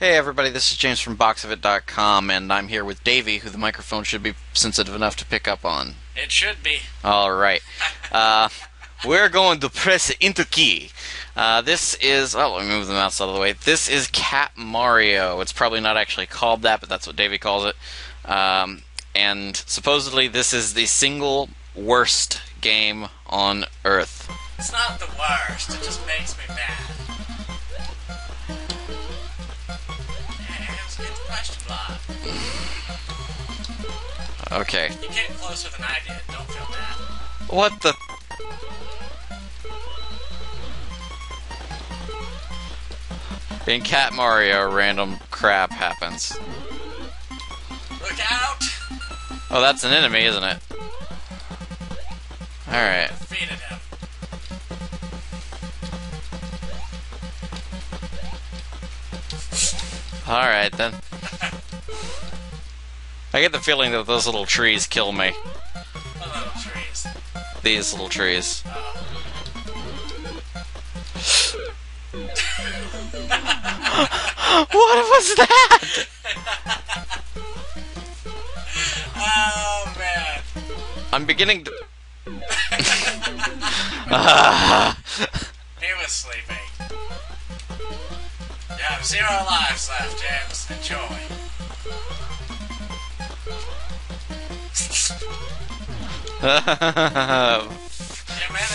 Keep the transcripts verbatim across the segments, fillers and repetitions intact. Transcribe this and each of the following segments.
Hey everybody, this is James from Boxofit dot com, and I'm here with Davy, who the microphone should be sensitive enough to pick up on. It should be. Alright. uh, we're going to press into key. Uh, this is... Oh, let me move the mouse out of the way. This is Cat Mario. It's probably not actually called that, but that's what Davy calls it. Um, and supposedly this is the single worst game on Earth. It's not the worst, it just makes me mad. Okay. You came closer than I did, don't feel bad. What the? In Cat Mario, random crap happens. Look out! Oh, that's an enemy, isn't it? Alright. Defeated him. Alright then. I get the feeling that those little trees kill me. What little trees? These little trees. Oh. What was that? Oh man. I'm beginning to... uh. He was sleeping. You have zero lives left, James. Enjoy.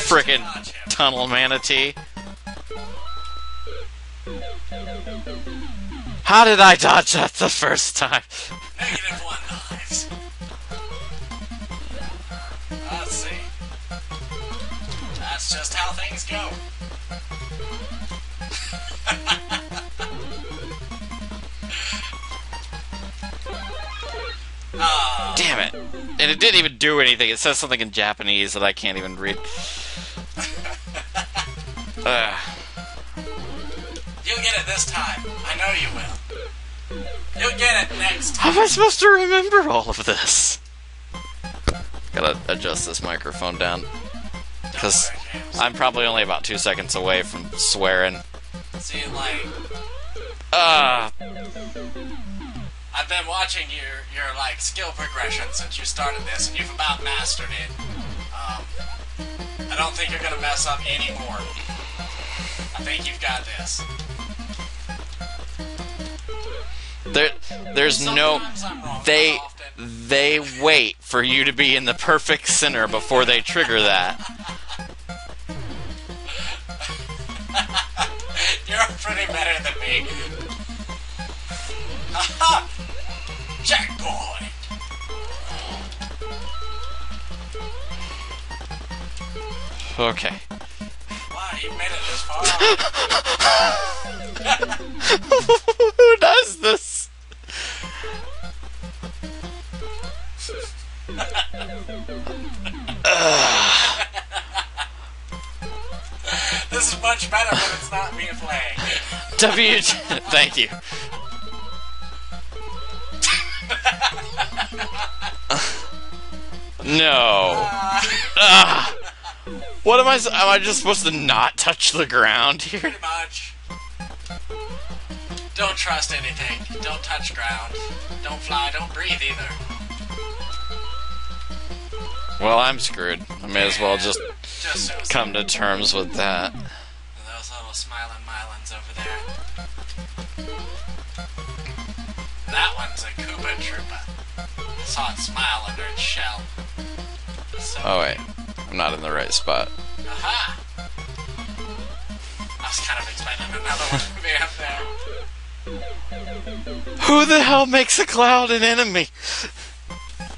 Frickin' tunnel manatee. How did I dodge that the first time? Negative one lives. Let's see. That's just how things go. Oh. Damn it. And it didn't even do anything. It says something in Japanese that I can't even read. uh. You'll get it this time. I know you will. You'll get it next time. How am I supposed to remember all of this? Gotta adjust this microphone down. Because I'm probably only about two seconds away from swearing. See, like... Uh... I've been watching your, your like, skill progression since you started this, and you've about mastered it. Um, I don't think you're gonna mess up anymore. I think you've got this. There, there's Sometimes no... I'm wrong they, they wait for you to be in the perfect center before they trigger that. You're pretty better than me. Aha! Jackpot! Okay. Wow, you made it this far. Who does this? This is much better, but it's not me playing. W. Thank you. No. Uh, uh, what am I? Am I just supposed to not touch the ground here? Pretty much. Don't trust anything. Don't touch ground. Don't fly. Don't breathe either. Well, I'm screwed. I may yeah, as well just, just so come so. to terms with that. Those little smiling mylands over there. That one's a Koopa Troopa. I saw it smile under its shell. So oh wait, I'm not in the right spot. Aha! I was kind of expecting another one to be up there. Who the hell makes a cloud an enemy?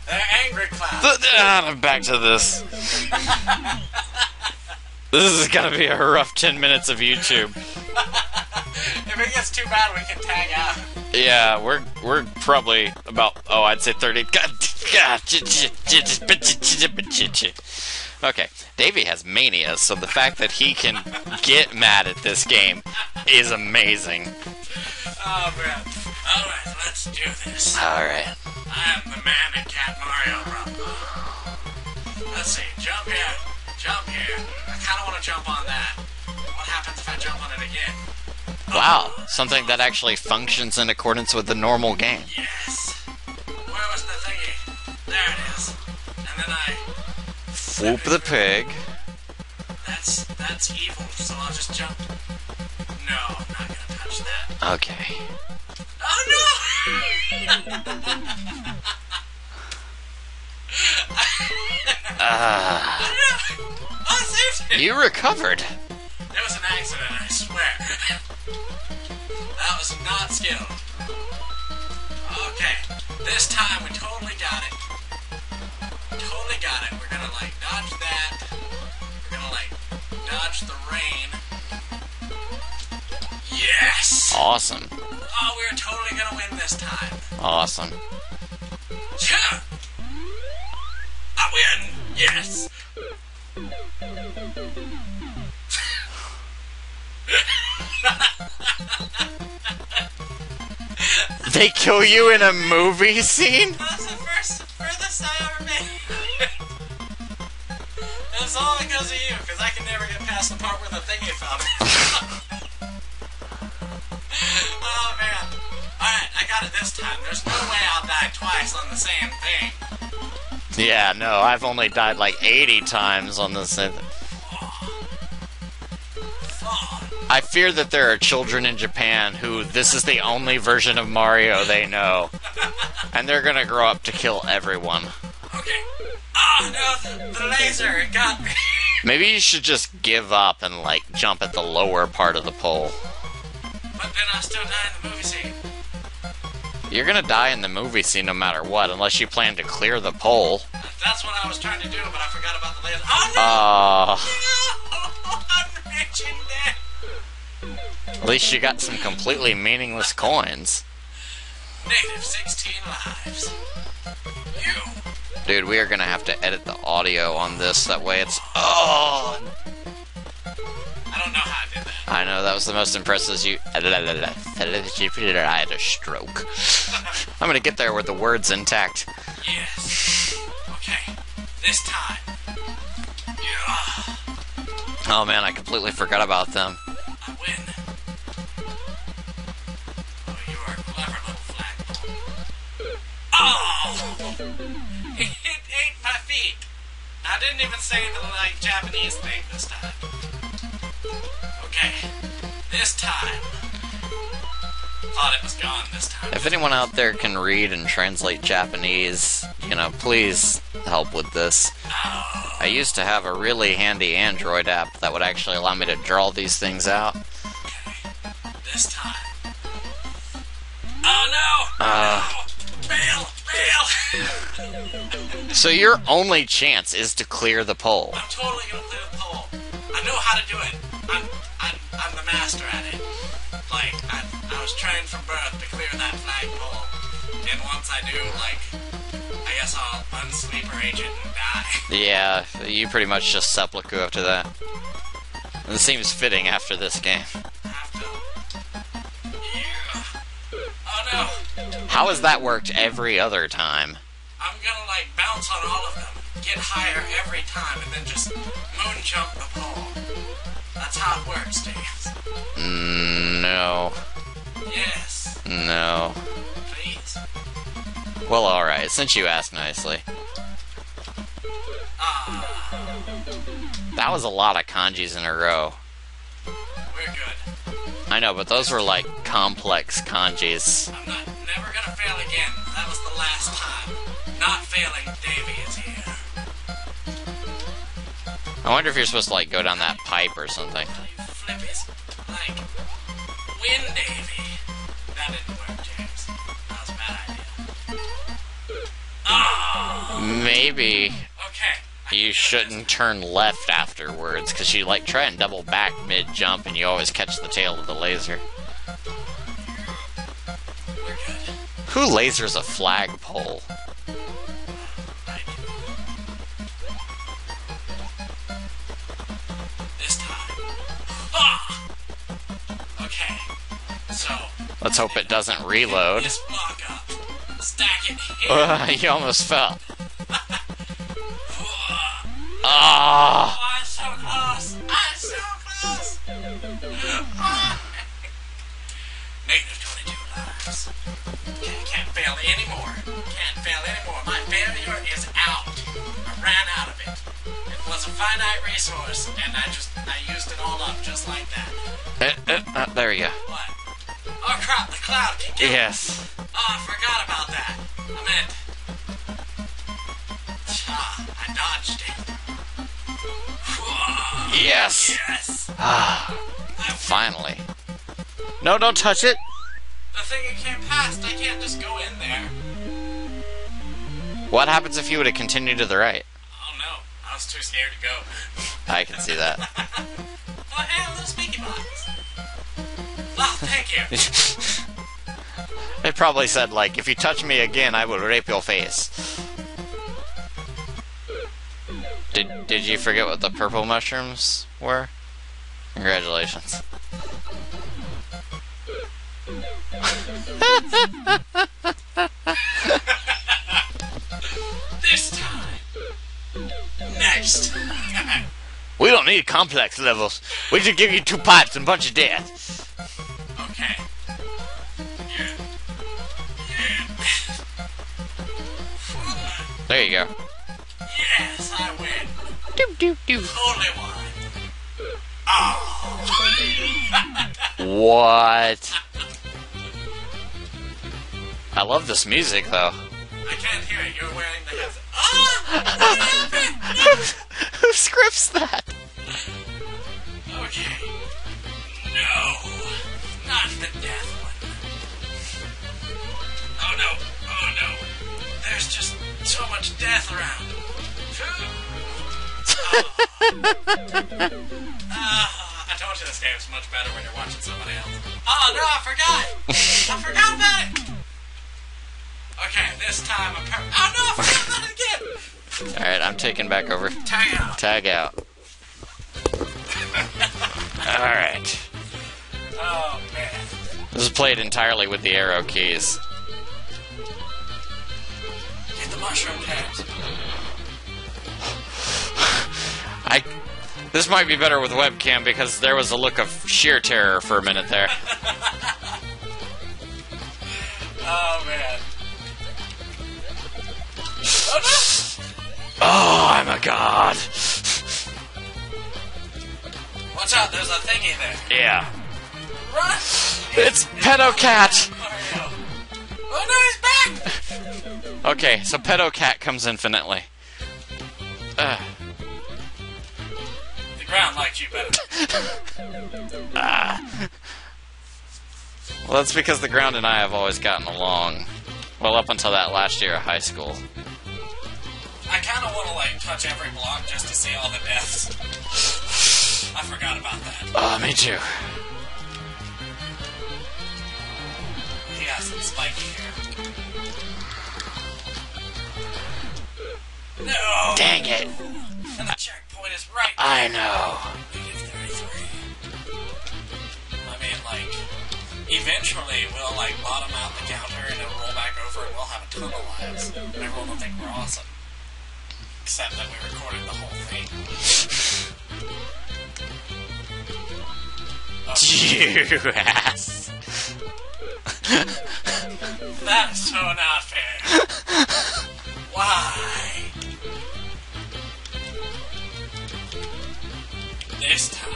They're angry clouds. The, ah, I'm back to this. This is gonna be a rough ten minutes of YouTube. If it gets too bad, we can tag out. Yeah, we're we're probably about oh, I'd say thirty. God. Okay, Davy has mania, so the fact that he can get mad at this game is amazing. Oh, man. Alright, let's do this. Alright. I am the man at Cat Mario, bro. Let's see, jump here, jump here. I kind of want to jump on that. What happens if I jump on it again? Wow, something that actually functions in accordance with the normal game. Yes. Where was the thingy? There it is. And then I swoop the pig. That's that's evil, so I'll just jump. No, I'm not gonna touch that. Okay. Oh no! Uh, I saved him. You recovered. It was an accident, I swear. That was not skilled. Okay, this time we totally got it. Totally got it. We're gonna like dodge that. We're gonna like dodge the rain. Yes. Awesome. Oh, we're totally gonna win this time. Awesome. Yeah. Win. Yes. They kill you in a movie scene? That was the first furthest I ever made. That's all because of you, because I can never get past the part where the thingy fell. Oh man. Alright, I got it this time. There's no way I'll die twice on the same thing. Yeah, no, I've only died like eighty times on this. I fear that there are children in Japan who this is the only version of Mario they know. And they're gonna grow up to kill everyone. Okay. Oh no, the, the laser, it got me. Maybe you should just give up and like jump at the lower part of the pole. But then I still die in the movie scene. You're gonna die in the movie scene no matter what, unless you plan to clear the pole. That's what I was trying to do, but I forgot about the laser. Oh no! Uh, no! I'm rich and dead. At least you got some completely meaningless coins. Negative sixteen lives. You. Dude, we are gonna have to edit the audio on this. That way, it's oh. I don't know how I did that. I know, that was the most impressive you... I had a stroke. I'm gonna get there with the words intact. Yes. Okay. This time. Yeah. Oh man, I completely forgot about them. I win. Oh, you are a clever little flag. Oh! It hit ate my feet. I didn't even say the, like, Japanese thing this time. Okay, this time. Thought it was gone this time. If anyone out there can read and translate Japanese, you know, please help with this. Oh. I used to have a really handy Android app that would actually allow me to draw these things out. Okay, this time. Oh no! Uh. No! Bail! Bail! So your only chance is to clear the pole. I'm totally gonna clear the pole. I know how to do it. I'm, I'm, I'm the master at it. Like, I, I was trained from birth to clear that flagpole. And once I do, like, I guess I'll unsleeper agent and die. Yeah, you pretty much just seppuku after that. It seems fitting after this game. After? Yeah. Oh no! How has that worked every other time? I'm gonna, like, bounce on all of them, get higher every time, and then just moon jump the pole. That's how it works, James. Mm, no. Yes. No. Please. Well, alright, since you asked nicely. Ah. That was a lot of kanjis in a row. We're good. I know, but those were like complex kanjis. I'm not, never gonna fail again. That was the last time. Not failing, Davy is here. I wonder if you're supposed to, like, go down that pipe or something. Flip is, like, win, Davy. That didn't work, James. That was a bad idea. Oh! Maybe. Okay. You shouldn't turn left afterwards, because you, like, try and double back mid-jump, and you always catch the tail of the laser. We're good. Who lasers a flagpole? Let's hope it doesn't reload. Just block up. Stack it here. Uh, you almost fell. Ah! Oh. Oh, I'm so close! I'm so close! Oh. lives. Can't, can't fail anymore. Can't fail anymore. My failure is out. I ran out of it. It was a finite resource, and I just I used it all up just like that. Uh, uh, uh, there you go. What? Oh crap! The cloud can get. Yes. Oh, I forgot about that. I meant. Ah, I dodged it. Whoa. Yes. Yes. Ah. Finally. No, don't touch it. The thing it can't pass. I can't just go in there. What happens if you were to continue to the right? Oh no, I was too scared to go. I can see that. Oh hey, a little speaky box. Oh, thank you. They probably said like, if you touch me again, I will rape your face. Did Did you forget what the purple mushrooms were? Congratulations. This time. Next time. We don't need complex levels. We should give you two pipes and a bunch of death. Okay. Yeah. Yeah. There you go. Yes, I win. Doop doop doop. Holy one. Oh. What? I love this music though. I can't hear it. You're wearing the headset. Ah! Who scripts that? Okay. No. Not the death one. Oh no. Oh no. There's just so much death around. Oh. Uh, I told you this game's much better when you're watching somebody else. Oh no, I forgot! I forgot about it! Okay, this time I'm per- Oh no, I forgot about it again! Alright, I'm taking back over. Tag out. Tag out. Alright. Oh man. This is played entirely with the arrow keys. Get the mushroom tabs. I... This might be better with webcam because there was a look of sheer terror for a minute there. Oh, man. Oh, no! Oh, I'm a god. Watch out, there's a thingy there. Yeah. Run! It's, it's Pedo Cat! Oh, no, he's back! Okay, so Pedo Cat comes infinitely. Ugh. Ground likes you better. Ah. Well, that's because the ground and I have always gotten along. Well, up until that last year of high school. I kind of want to, like, touch every block just to see all the deaths. I forgot about that. Oh, me too. He has some spiky hair. No! Dang it! And the check. Is right. I know. I mean, like, eventually we'll, like, bottom out the counter and it'll roll back over and we'll have a ton of lives. And everyone will think we're awesome. Except that we recorded the whole thing. Oh. You ass. That's so not fair. Why? This time.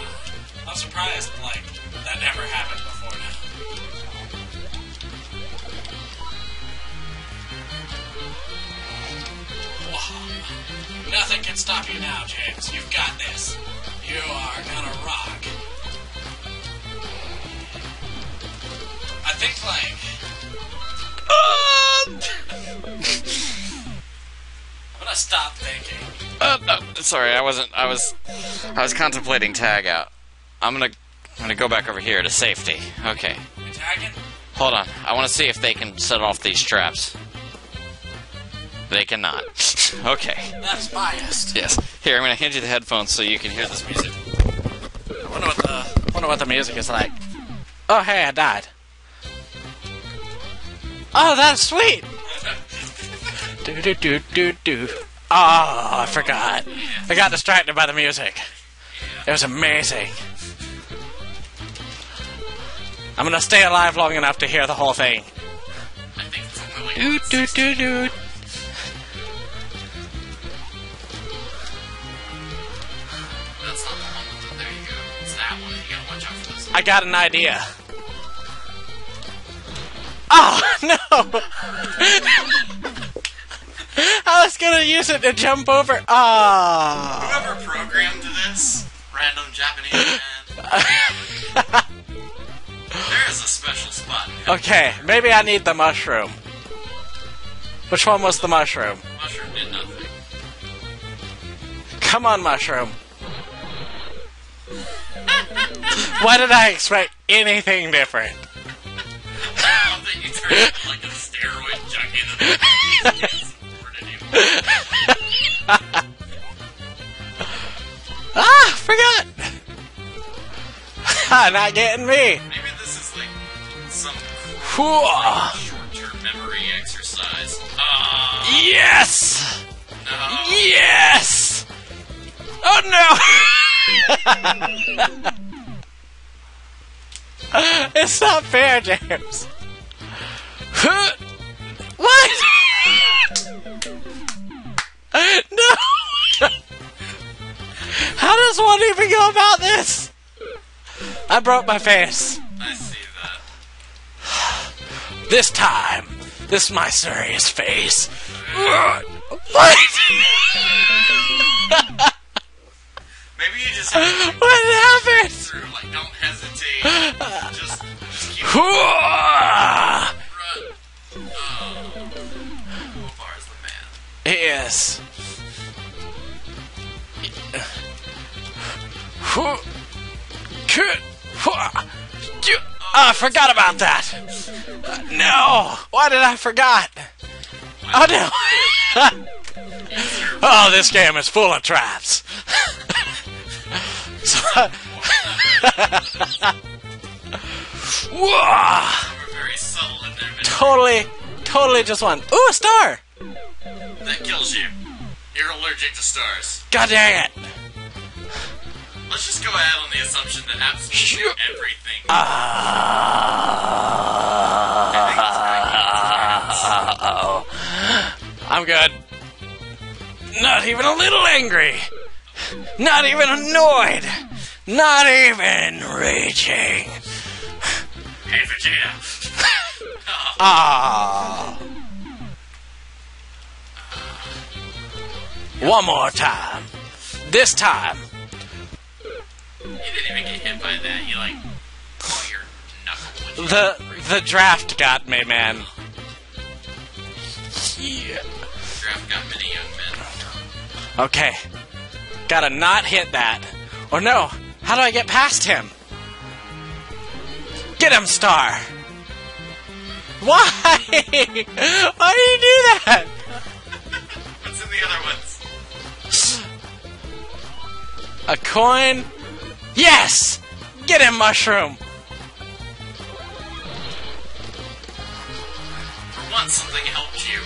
I'm surprised, like, that never happened before now. Whoa. Nothing can stop you now, James. You've got this. You are gonna rock. I think, like... Uh! I'm gonna stop thinking. Uh, no, sorry, I wasn't, I was, I was contemplating tag out. I'm gonna, I'm gonna go back over here to safety. Okay. You're tagging? Hold on, I wanna see if they can set off these traps. They cannot. Okay. That's biased. Yes. Here, I'm gonna hand you the headphones so you can hear this music. I wonder what the, I wonder what the music is like. Oh, hey, I died. Oh, that's sweet! Do do do do do. Oh, I forgot. I got distracted by the music. It was amazing. I'm gonna stay alive long enough to hear the whole thing. Oot doot doot doot. That's not that one. There you go. It's that one. You gotta watch out for this one. I got an idea. Oh no! I was gonna use it to jump over. Ah! Oh. Whoever programmed this random Japanese man. There is a special spot. Okay, maybe I need the mushroom. Which one was the mushroom? Mushroom did nothing. Come on, mushroom. Why did I expect anything different? Now that you turned into like a steroid junkie that doesn't support anymore. Ah, forgot! Ha, not getting me! Maybe this is like some cool, like, short-term memory exercise. Uh, yes! No. Yes! Oh no! It's not fair, James. Huh? What? No! How does one even go about this? I broke my face. I see that. This time, this is my serious face. What? Maybe you just have to what happened? Through. Like, don't hesitate. Just, just keep going. Run. Oh. Wolfar is the man. He is. I forgot about that. No. Why did I forget? Oh, no. Oh, this game is full of traps. So, very subtle in their totally, totally just one. Ooh, a star! That kills you. You're allergic to stars. God dang it! Let's just go ahead on the assumption that absolutely everything. Uh, I think it's uh, uh, uh, uh, uh, oh. I'm good. Not even a little angry. Not even annoyed! Not even raging! Hey, Vegeta! Ah! One more time. This time. You didn't even get hit by that. You like, oh, your knuckle. The the draft got me, man. Yeah. The draft got many young men. Okay. Gotta not hit that. Or no, how do I get past him? Get him, Star! Why? Why do you do that? What's in the other ones? A coin? Yes! Get him, Mushroom! For once, something helped you.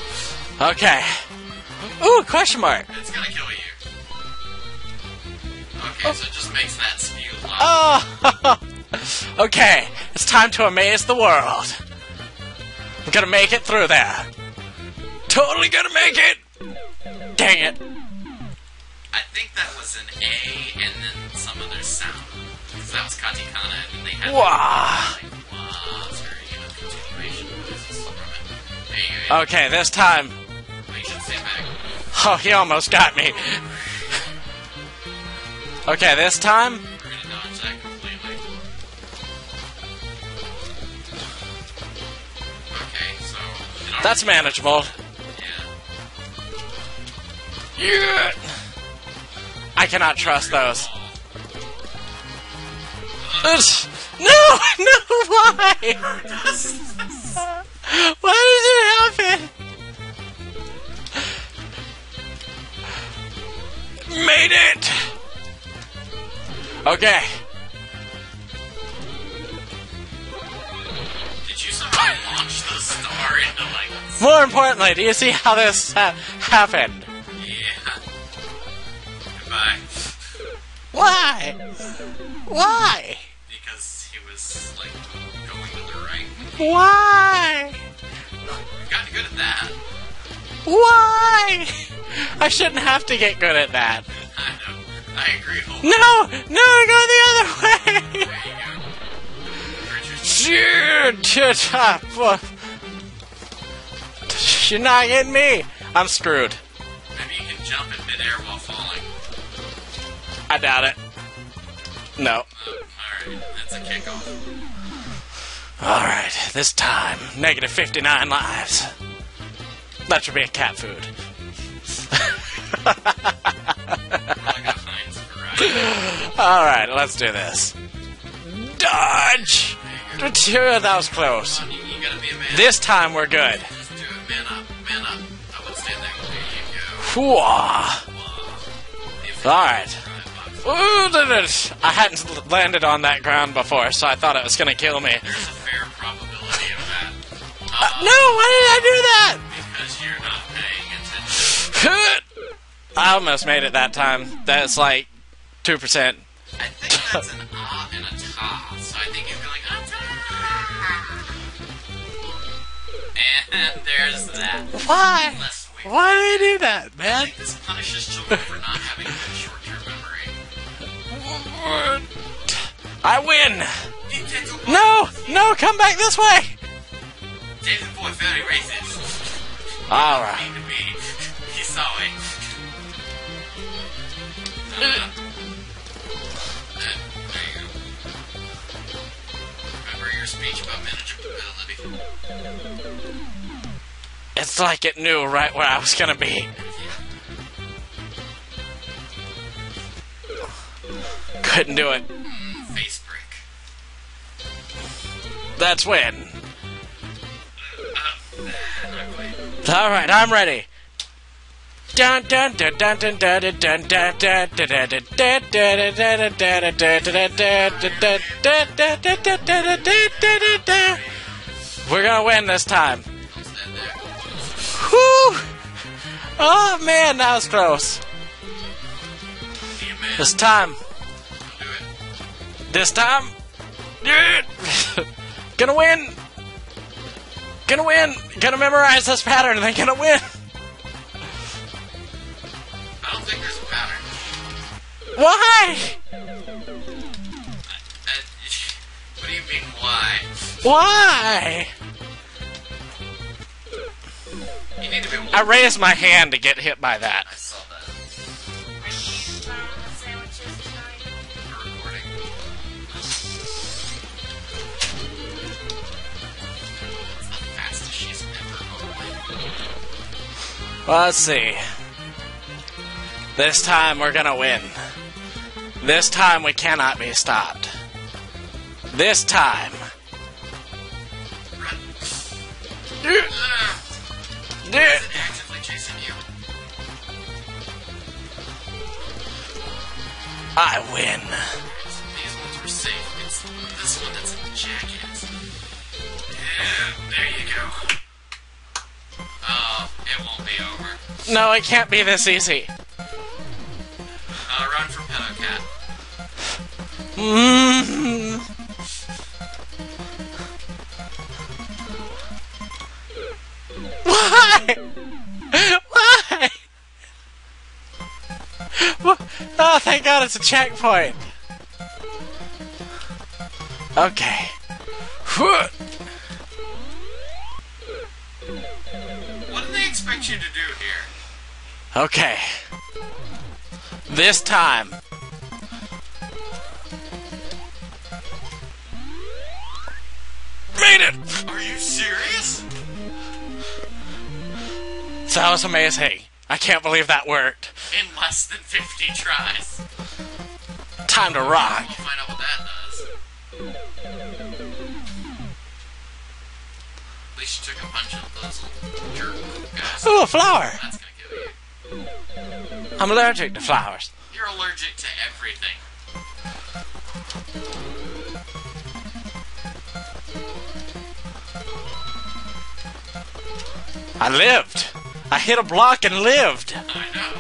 Okay. Ooh, question mark. It's gonna kill you. Okay, so it just makes that spew loud. Oh! Okay, it's time to amaze the world. I'm gonna make it through there. Totally gonna make it! Dang it. I think that was an A and then some other sound. Because that was Katakana and then they had. Wow! Like, wow, it's very, you know, continuation noises from it. There you go. Okay, this time. Well, you should stay back. Oh, he almost got me. Okay, this time. We're gonna dodge that completely. Okay, so. That's manageable. Yeah. Yeah. I cannot trust those. No! No! Why? Why does it happen? Made it. Okay. Did you somehow launch the star into like? More importantly, do you see how this ha happened? Yeah. Goodbye. Why? Why? Because he was like going to the right. Why? You got good at that. Why? I shouldn't have to get good at that. I know. I agree. No! No, go the other way! Dude! You're not getting me! I'm screwed. Maybe you can jump in midair while falling. I doubt it. No. Uh, Alright, that's a kickoff. Alright, this time, negative fifty-nine lives. That should be a cat food. Alright, let's do this. Dodge! That was close. This time we're good. Alright. I hadn't landed on that ground before, so I thought it was gonna kill me. There's a fair probability of that. Uh, no, why did I do that? Because you're not paying attention. I almost made it that time. That's like two percent. I think that's an ah and a ta, so I think you can like ah ta. And there's that. Why? Why do they do that, man? I think this punishes children for not having good short-term memory. I win. No, no, come back this way. David boy very racist. All right. He saw it. Speech about manageability. It's like it knew right where I was gonna be. Couldn't do it. Mm, face break. That's when. Alright, I'm ready. Dun dun dun dun dun dun dun dun dun dun dun. We're gonna win this time. Whoo! Oh man, that was close. This time. This time. Gonna win. Gonna win. Gonna memorize this pattern and then gonna win. I don't think there's a pattern. Why? What do you mean, why? Why? You need to be I raised my hand to get hit by that. I saw that. That's the fastest she's ever gone. Let's see. This time we're gonna win. This time we cannot be stopped. This time. Dude. Dude. Actively chasing you. I win. So these ones were safe. It's this one that's in the jacket. Yeah, there you go. Oh, it won't be over. No, it can't be this easy. Mm-hmm. Why? Why? Oh, thank God it's a checkpoint. Okay. What do they expect you to do here? Okay. This time. Are you serious? That was amazing. I can't believe that worked. In less than fifty tries. Time to rock. We'll find out what that does. At least you took a bunch of those little jerk guys. Ooh, a flower! That's gonna kill you. I'm allergic to flowers. You're allergic to everything. I lived! I hit a block and lived! I know.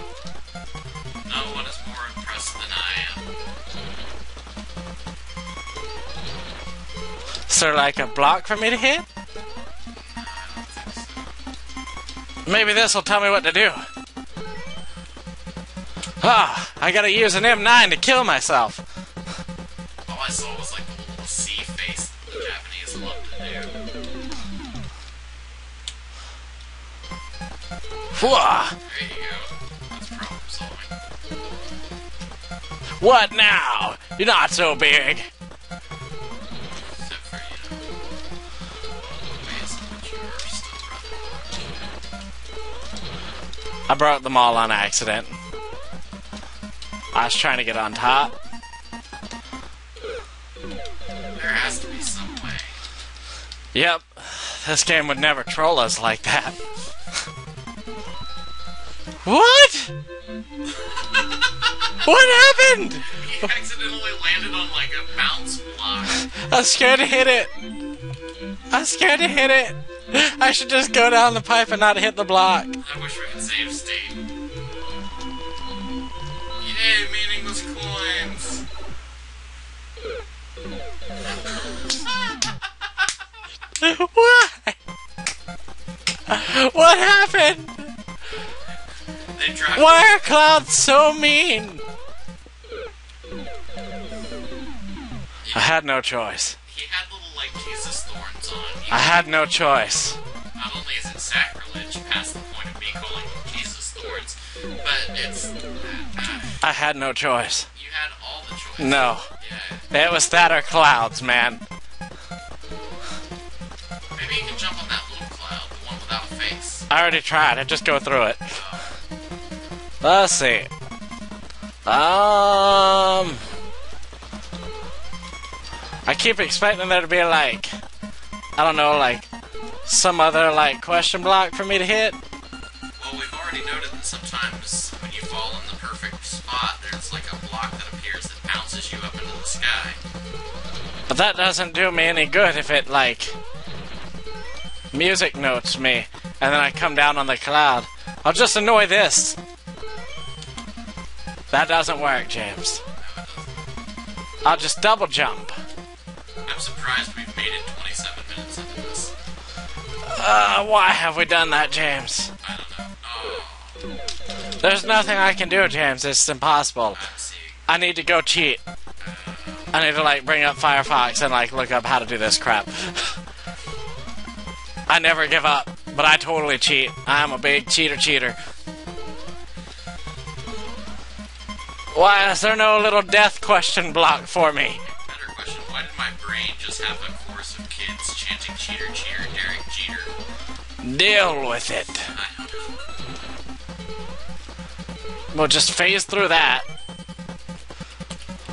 No one is more impressed than I am. Is there like a block for me to hit? No, I don't think so. Maybe this will tell me what to do. Ah, I gotta use an M nine to kill myself. All I saw was like the little sea face the Japanese love to do. There you go. That's problem solving. What now? You're not so big. I brought them all on accident. I was trying to get on top. There has to be some way. Yep. This game would never troll us like that. What? What happened? He accidentally landed on like a bounce block. I was scared to hit it. I was scared to hit it. I should just go down the pipe and not hit the block. I wish we could save state. Yay, meaningless coins! Why? What happened? They dropped. Why are clouds so mean? Yeah. I had no choice. He had little like Jesus thorns on. He I had no choice. Not only is it sacrilege past the point of me calling him Jesus thorns, but it's. I had no choice. You had all the choice. No. Yeah. It was that or clouds, man. Maybe you can jump on that little cloud, the one without a face. I already tried. I just go through it. Oh. Let's see. Um. I keep expecting there to be like, I don't know, like some other like question block for me to hit. Well, we've already noted that sometimes when you fall in the perfect spot, there's like a block that appears that bounces you up into the sky. But that doesn't do me any good if it like music notes me and then I come down on the cloud. I'll just annoy this. That doesn't work, James. No, it doesn't. I'll just double jump. I'm surprised we've made it twenty-seven minutes into this. Uh, why have we done that, James? I don't know. Oh. There's nothing I can do, James. It's impossible. I need to go cheat. Uh, I need to, like, bring up Firefox and, like, look up how to do this crap. I never give up, but I totally cheat. I'm a big cheater cheater. Why is there no little death question block for me? Why did my brain just have a chorus of kids chanting cheater, cheater, Derek Jeter? Deal with it. I don't know. We'll just phase through that.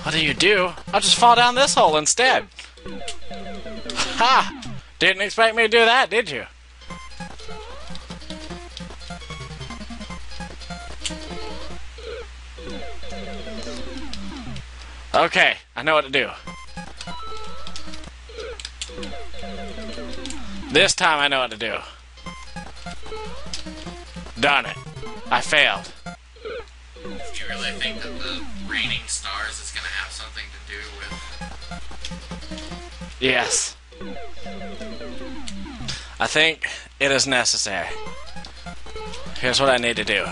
What do you do? I'll just fall down this hole instead. Ha! Didn't expect me to do that, did you? Okay, I know what to do. This time I know what to do. Done it. I failed. Do you really think that the raining stars is going to have something to do with... Yes. I think it is necessary. Here's what I need to do.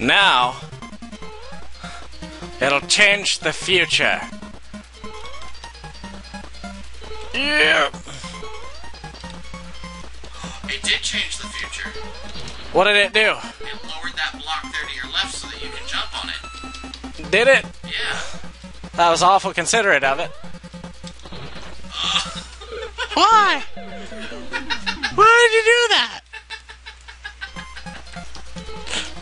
Now... it'll change the future. Yeah. It did change the future. What did it do? It lowered that block there to your left so that you can jump on it. Did it? Yeah. That was awful considerate of it. Uh. Why? Why did you do that?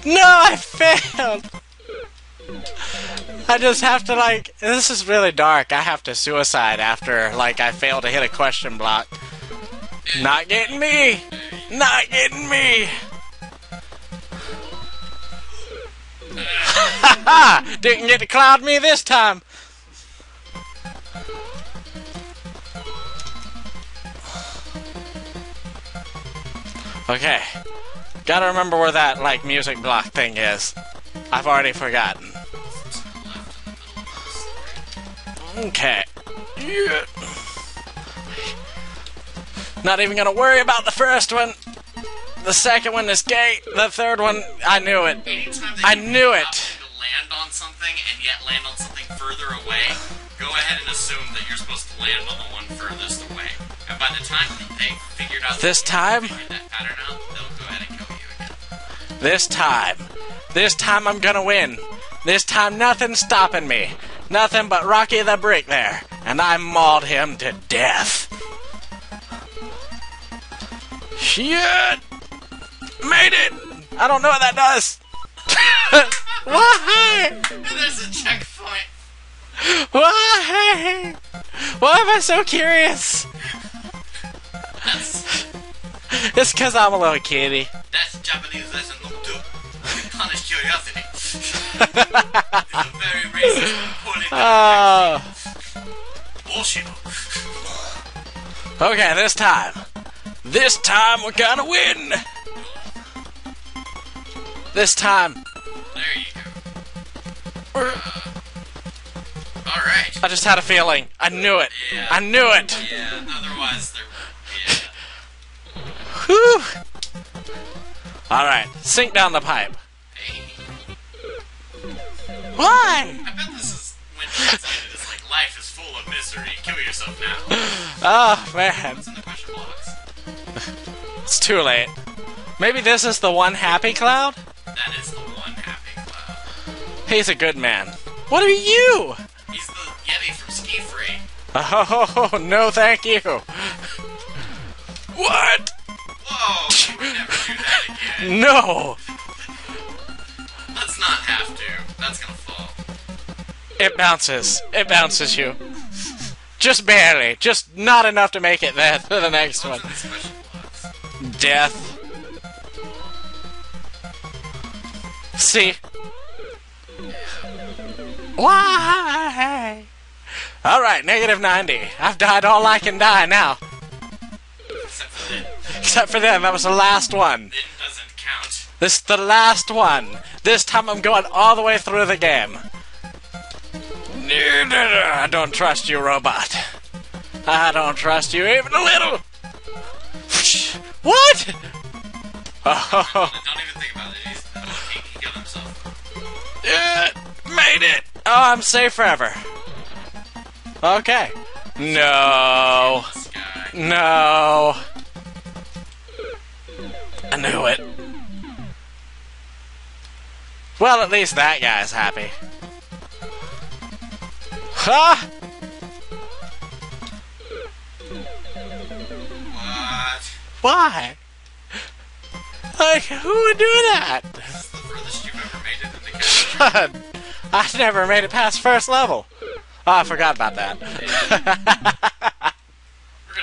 No, I failed. I just have to, like, this is really dark. I have to suicide after, like, I fail to hit a question block. Not getting me! Not getting me! Ha ha! Didn't get to cloud me this time! Okay. Gotta remember where that, like, music block thing is. I've already forgotten. Okay. Yeah. Not even gonna worry about the first one. The second one is gay. The third one, I knew it. I knew it. To land on something and yet land on something further away, go ahead and assume that you're supposed to land on the one furthest away. And by the time that they figured out this time, that pattern out, they'll go ahead and kill you again. This time, this time I'm gonna win. This time nothing's stopping me. Nothing but Rocky the Brick there, and I mauled him to death. Shit! Made it! I don't know what that does! Why? There's a checkpoint. Why? Why am I so curious? That's... It's cause I'm a little kitty. That's Japanese lesson number two. Punish curiosity. It's a very racist component. Oh. Bullshit. Okay, this time. This time we're gonna win! This time. There you go. Uh, Alright. I just had a feeling. I knew it. Yeah. I knew it. Yeah, otherwise there. Yeah. Whew. Alright, sink down the pipe. Hey. Why? I bet this is when you're excited. It's like life is full of misery. Kill yourself now. Oh, man. What's in the question box? It's too late. Maybe this is the one happy cloud? That is the one happy cloud. He's a good man. What are you? He's the Yeti from Ski Free. Oh, no thank you. What? Whoa, we would never do that again. No. Let's not have to. That's gonna fall. It bounces. It bounces you. Just barely. Just not enough to make it there to the next one. Death. See? Why? Alright, negative ninety. I've died all I can die now. Except for them. Except for them. That was the last one. It doesn't count. This is the last one. This time I'm going all the way through the game. I don't trust you, robot. I don't trust you even a little. What? Oh. Don't even think about it. Yeah, made it! Oh, I'm safe forever. Okay. No. No. I knew it. Well, at least that guy's happy. Huh? What? Why? Like, who would do that? This is the furthest you've ever made it in the game. I never made it past first level. Oh, I forgot about that. We're gonna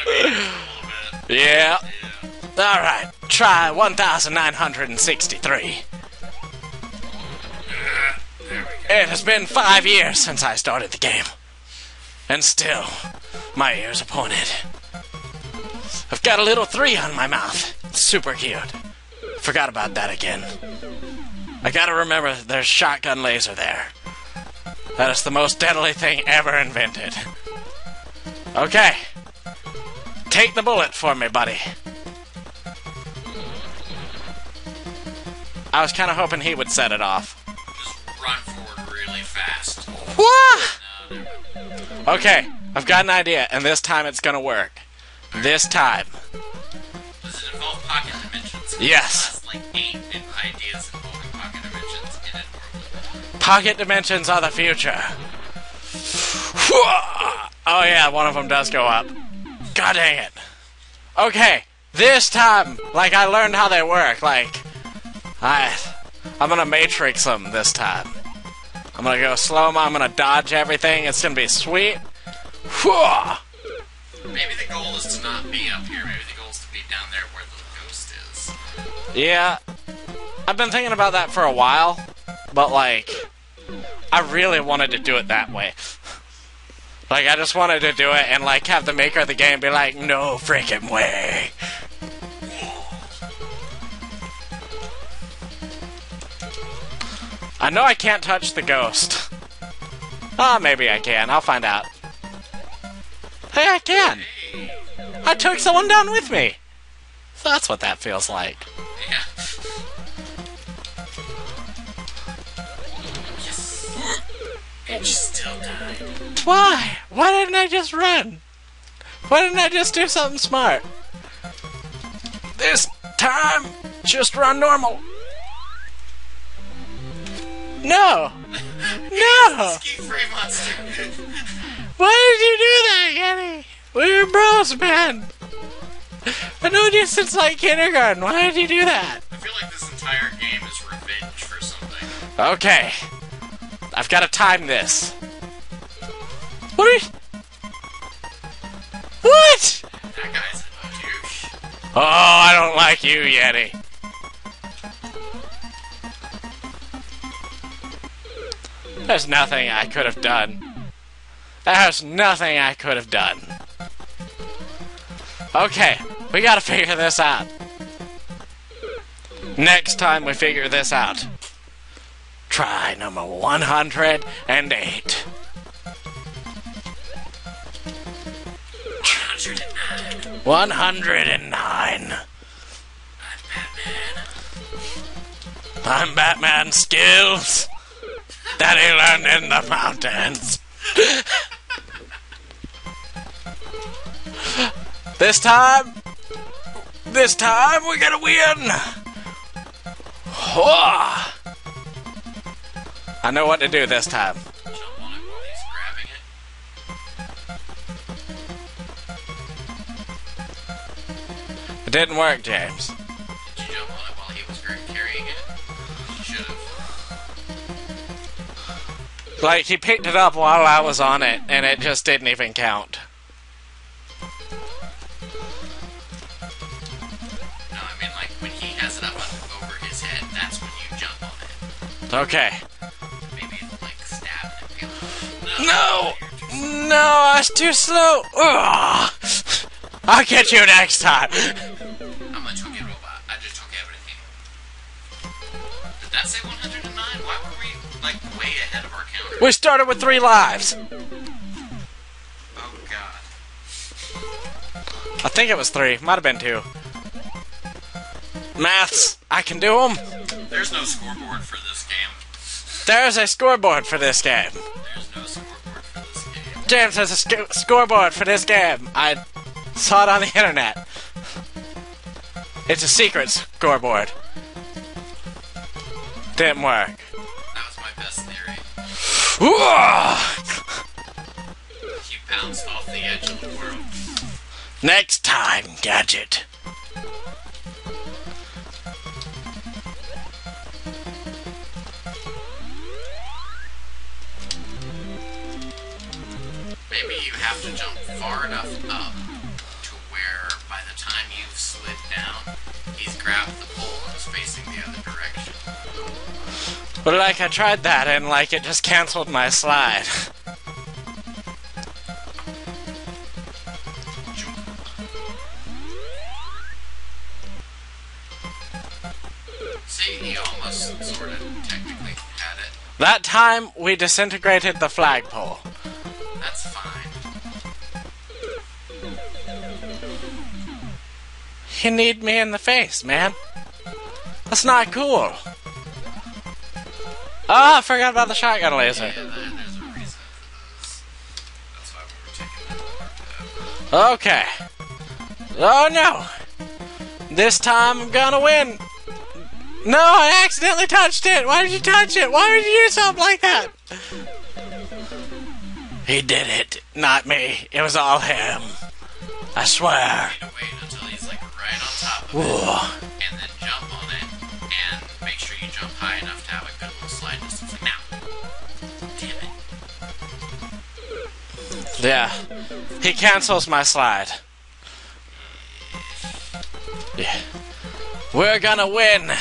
beat it for a little bit. Yeah. yeah. Alright, try one thousand nine hundred sixty-three. Yeah, there we go. It has been five years since I started the game. And still, my ears are pointed. I've got a little three on my mouth. It's super cute. Forgot about that again. I gotta remember there's shotgun laser there. That is the most deadly thing ever invented. Okay. Take the bullet for me, buddy. I was kinda hoping he would set it off. Just run forward really fast. What? Okay, I've got an idea, and this time it's gonna work. This time. Does it involve pocket dimensions? Yes. Like eight ideas involving pocket dimensions in it normally. Pocket dimensions are the future. Oh yeah, one of them does go up. God dang it. Okay, this time, like I learned how they work. Like, I, I'm gonna matrix them this time. I'm gonna go slow-mo, I'm gonna dodge everything. It's gonna be sweet. Whoa. Maybe the goal is to not be up here. Maybe the goal is to be down there where the ghost is. Yeah. I've been thinking about that for a while, but, like, I really wanted to do it that way. Like, I just wanted to do it and, like, have the maker of the game be like, no freaking way. I know I can't touch the ghost. Ah, oh, maybe I can. I'll find out. Hey, I can! I I took someone down with me! So that's what that feels like. Yeah. Yes. And she still died. Why? Why didn't I just run? Why didn't I just do something smart? This time, just run normal. No! No! Ski Free monster! Why did you do that, Kenny? We're bros, man! I've known you since, like, kindergarten. Why did you do that? I feel like this entire game is revenge for something. Okay. I've got to time this. What are you... What?! That guy's a douche. Oh, I don't like you, Yeti. There's nothing I could have done. There's nothing I could have done. Okay, we gotta figure this out. Next time we figure this out. Try number one hundred eight. one hundred nine. one hundred nine. I'm Batman. I'm Batman skills that he learned in the mountains. This time, this time we gotta win. Oh. I know what to do this time. Jump on it while he's grabbing it. It didn't work, James. Did you jump on it while he was carrying it? You should've. Like, he picked it up while I was on it, and it just didn't even count. Okay. Maybe it'll, like, stab and peel it. No! No, no, that's too slow! Ugh. I'll get you next time! I'm a Toki robot. I just took everything. Did that say one hundred nine? Why were we, like, way ahead of our counter? We started with three lives! Oh, God. I think it was three. Might have been two. Maths! I can do them! There's no scoreboard for this game. There's a scoreboard for this game. There's no scoreboard for this game. James has a sc scoreboard for this game. I saw it on the internet. It's a secret scoreboard. Didn't work. That was my best theory. Whoa! You bounced off the edge of the world. Next time, Gadget. Have to jump far enough up to where by the time you've slid down, he's grabbed the pole and is facing the other direction. But like I tried that and like it just cancelled my slide. See, he almost sort of technically had it. That time we disintegrated the flagpole. That's fine. He kneed me in the face, man. That's not cool. Ah, oh, I forgot about the shotgun laser. Yeah, there's a reason for this. That's why we were taking that part. Okay. Oh no! This time I'm gonna win! No, I accidentally touched it! Why did you touch it? Why would you do something like that? He did it, not me. It was all him. I swear. Right on top of it, and then jump on it, and make sure you jump high enough to have a good little slide distance. Like, now! Damn it. Yeah. He cancels my slide. Yeah. We're gonna win!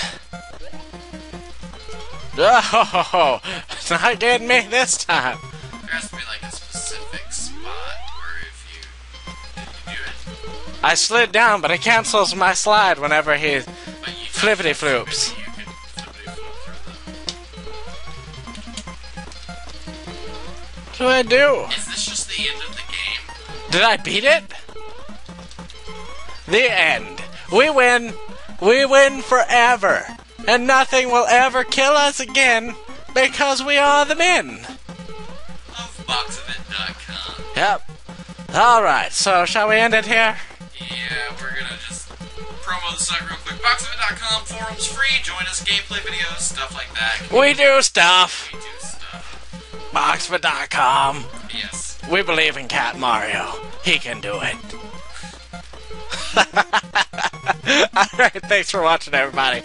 Oh, it's not getting me this time! There has to be like a specific spot. I slid down, but it cancels my slide whenever he flippity floops. What do I do? Is this just the end of the game? Did I beat it? The end. We win. We win forever. And nothing will ever kill us again because we are the men. Of Boxofit dot com. Yep. Alright, so shall we end it here? Yeah, we're gonna just promo the site real quick. Boxofit dot com, forums free, join us, gameplay videos, stuff like that. We do stuff. We do stuff. Boxofit dot com. Yes. We believe in Cat Mario. He can do it. Alright, thanks for watching, everybody.